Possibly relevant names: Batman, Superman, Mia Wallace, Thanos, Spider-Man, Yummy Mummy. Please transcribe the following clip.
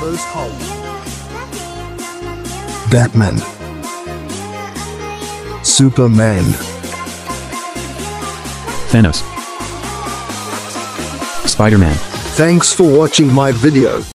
those holes. Batman, Superman, Thanos, Spider-Man. Thanks for watching my video.